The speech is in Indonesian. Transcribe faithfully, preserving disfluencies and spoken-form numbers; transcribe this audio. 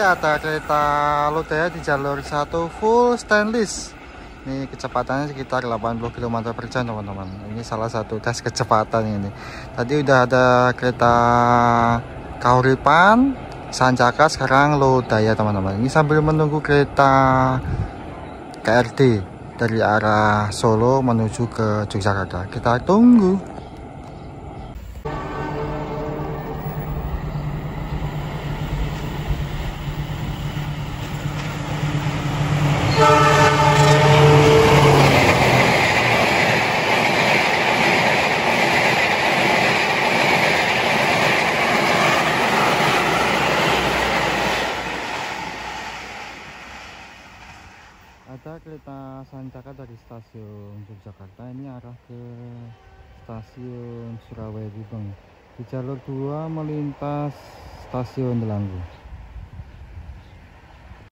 Surabaya ada kereta Lodaya di jalur satu full stainless. Ini kecepatannya sekitar delapan puluh kilometer per jam, teman-teman. Ini salah satu tes kecepatan ini. Tadi udah ada kereta Kauripan Sancaka, sekarang Lodaya, teman-teman. Ini sambil menunggu kereta K R T dari arah Solo menuju ke Jogjakarta. Kita tunggu. Ada kereta Sancaka dari stasiun Yogyakarta, ini arah ke stasiun Surabaya Gubeng. Di jalur dua melintas stasiun Delanggu.